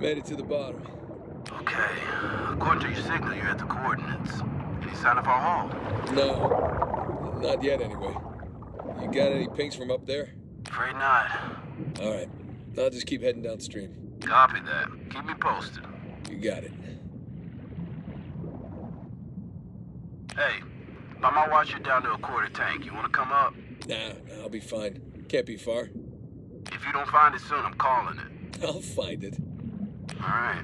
Made it to the bottom. Okay. According to your signal, you're at the coordinates. Any sign of our haul? No. Not yet, anyway. You got any pings from up there? Afraid not. All right. I'll just keep heading downstream. Copy that. Keep me posted. You got it. Hey, by my watch, you're down to a quarter tank. You want to come up? Nah, I'll be fine. Can't be far. If you don't find it soon, I'm calling it. I'll find it. All right.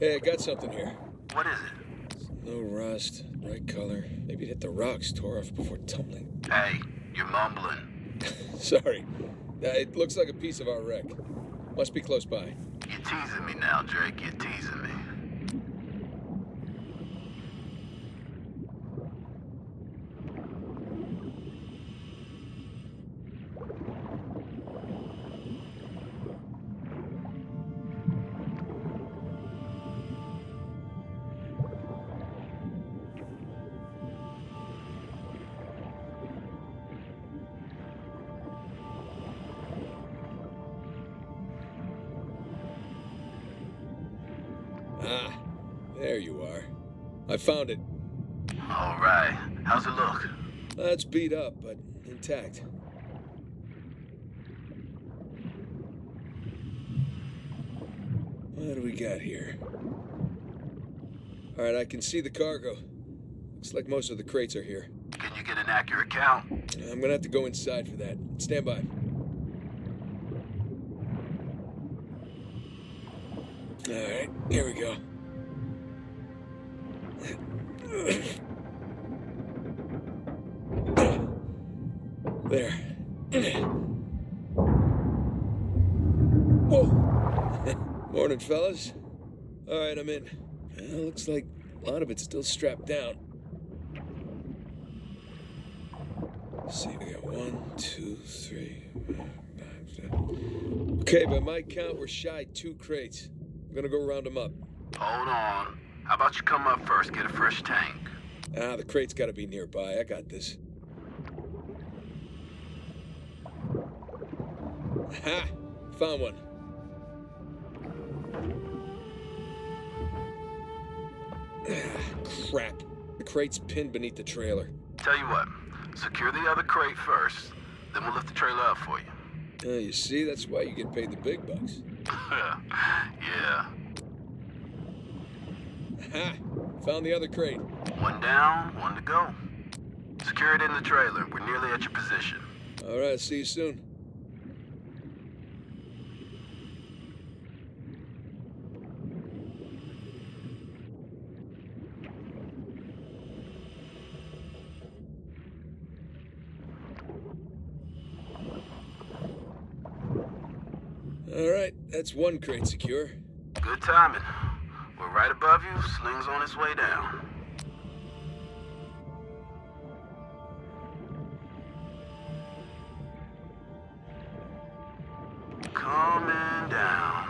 Hey, I got something here. What is it? It's no rust, bright color. Maybe it hit the rocks, tore off before tumbling. Hey, you're mumbling. Sorry. It looks like a piece of our wreck. Must be close by. You're teasing me now, Drake. You're teasing me. Ah, there you are. I found it. All right. How's it look? It's beat up, but intact. What do we got here? All right, I can see the cargo. Looks like most of the crates are here. Can you get an accurate count? I'm gonna have to go inside for that. Stand by. All right, here we go. There. Whoa. Morning, fellas. All right, I'm in. Well, looks like a lot of it's still strapped down. Let's see, we got 1, 2, 3, 4, 5, 6. Okay, by my count, we're shy 2 crates. I'm gonna go round them up. Hold on. How about you come up first, get a fresh tank? The crate's gotta be nearby. I got this. Ha! Found one. Crap. The crate's pinned beneath the trailer. Tell you what, secure the other crate first, then we'll lift the trailer up for you. You see, that's why you get paid the big bucks. Yeah. Ha! Found the other crate. 1 down, 1 to go. Secure it in the trailer. We're nearly at your position. All right, see you soon. All right, that's 1 crate secure. Good timing. We're right above you, sling's on its way down. down.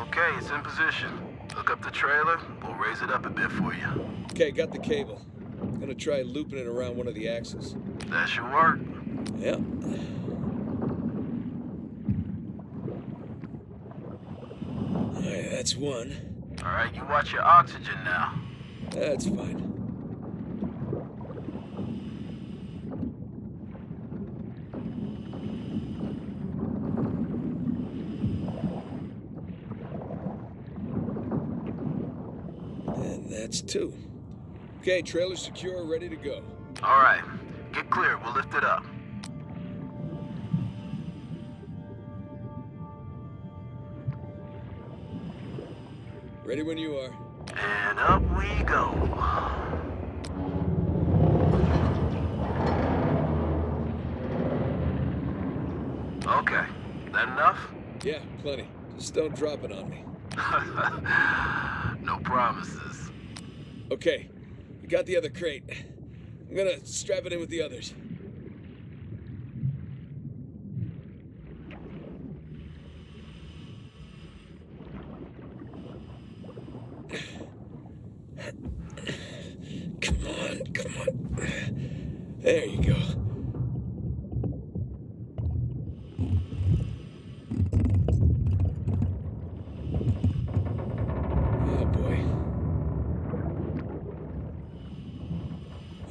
Okay, it's in position. Hook up the trailer, we'll raise it up a bit for you. Okay, got the cable. I'm gonna try looping it around one of the axles. That should work. Yeah. Alright, that's one. Alright, you watch your oxygen now. That's fine. And that's two. Okay, trailer secure, ready to go. All right, get clear, we'll lift it up. Ready when you are. And up we go. Okay, that enough? Yeah, plenty. Just don't drop it on me. No promises. Okay, I got the other crate. I'm gonna strap it in with the others. Come on. There you go. Oh, boy.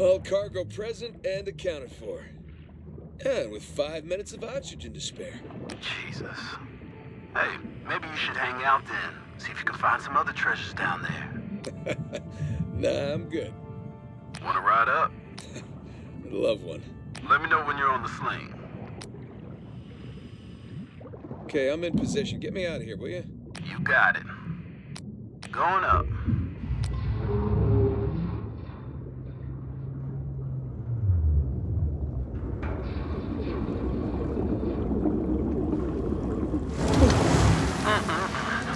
All cargo present and accounted for. And with 5 minutes of oxygen to spare. Jesus. Hey, maybe you should hang out then. See if you can find some other treasures down there. Nah, I'm good. Want to ride up? I'd love one. Let me know when you're on the sling. Okay, I'm in position. Get me out of here, will you? You got it. Going up.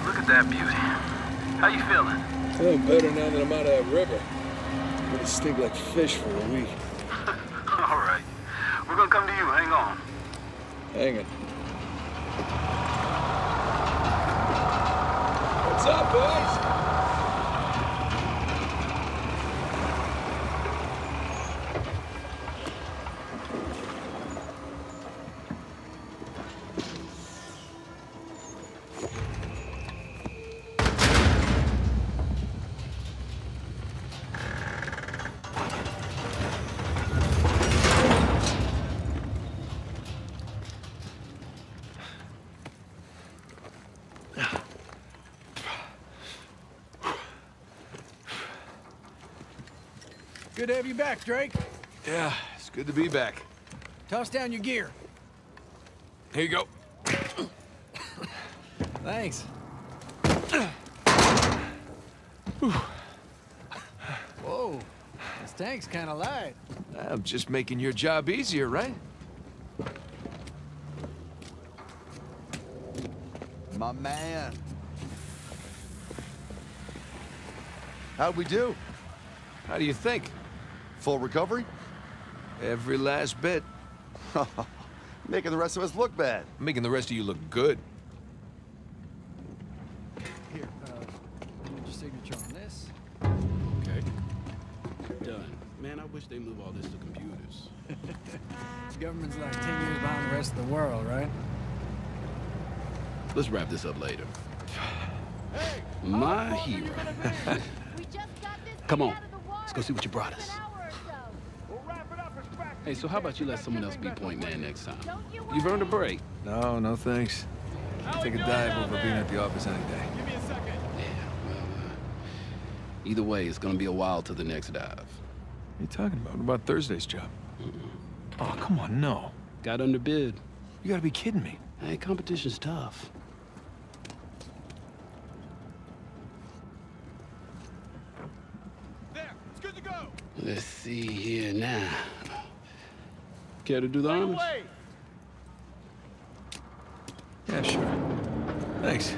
Look at that beauty. How you feeling? I feel better now that I'm out of that river. I'm gonna stink like fish for a week. All right. We're gonna come to you. Hang on. Hang on. What's up, boys? Good to have you back, Drake. Yeah, it's good to be back. Toss down your gear. Here you go. Thanks. Whoa, this tank's kind of light. I'm just making your job easier, right? My man. How'd we do? How do you think? Full recovery? Every last bit. Making the rest of us look bad. Making the rest of you look good. Here, put your signature on this. Okay. Done. Man, I wish they move all this to computers. This government's like 10 years behind the rest of the world, right? Let's wrap this up later. Hey, my hero. Come on. Let's go see what you brought us. Hey, so how about you let someone else be point man next time? You've earned a break. No thanks. I'll take a dive over being at the office any day. Give me a second. Yeah, well, either way, it's gonna be a while till the next dive. What are you talking about? What about Thursday's job? Oh, come on, no. Got underbid. You gotta be kidding me. Hey, competition's tough. Let's see here now. Care to do the honors? Yeah, sure. Thanks.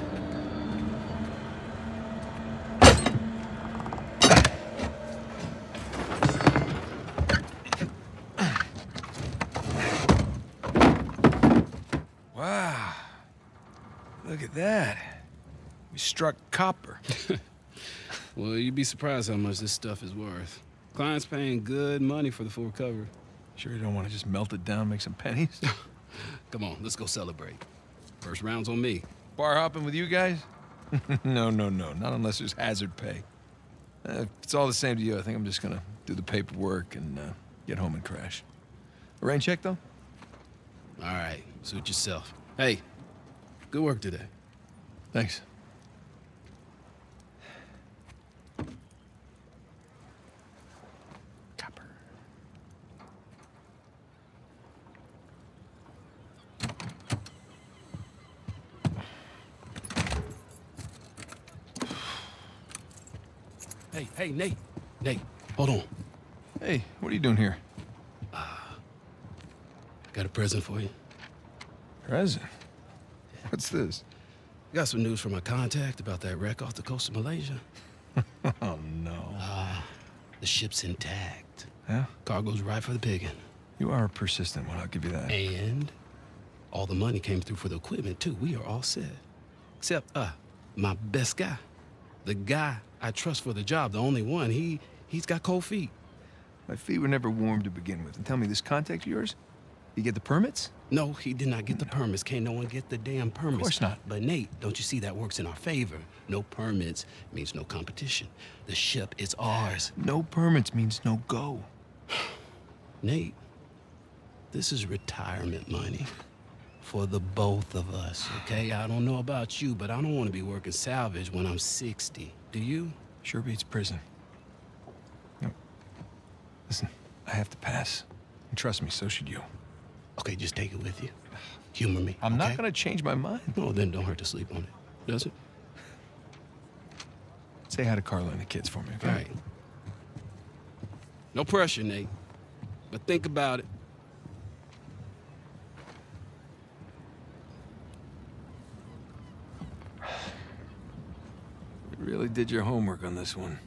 that. We struck copper. Well, you'd be surprised how much this stuff is worth. Clients paying good money for the full cover. Sure you don't want to just melt it down and make some pennies? Come on, let's go celebrate. First round's on me. Bar hopping with you guys? No. Not unless there's hazard pay. If it's all the same to you, I think I'm just gonna do the paperwork and get home and crash. A rain check, though? All right, suit yourself. Hey, good work today. Thanks. Hey, Nate. Nate, hold on. Hey, what are you doing here? I got a present for you. Present? What's this? I got some news from my contact about that wreck off the coast of Malaysia. Oh, no. The ship's intact. Yeah? Cargo's right for the picking. You are a persistent one, I'll give you that. And all the money came through for the equipment, too. We are all set. Except, my best guy. The guy I trust for the job, the only one, he's got cold feet. My feet were never warm to begin with. And tell me, this contact of yours, you get the permits? No, he did not get the permits. Can't no one get the damn permits. Of course not. But Nate, don't you see that works in our favor? No permits means no competition. The ship is ours. No permits means no go. Nate, this is retirement money. For the both of us, okay? I don't know about you, but I don't want to be working salvage when I'm 60. Do you? Sure beats prison. No. Listen, I have to pass. And trust me, so should you. Okay, just take it with you. Humor me, I'm not gonna change my mind. No, then don't hurt to sleep on it, does it? Say hi to Carla and the kids for me, okay? All right. No pressure, Nate. But think about it. Really did your homework on this one.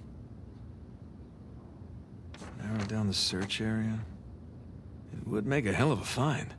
Narrow down the search area. It would make a hell of a find.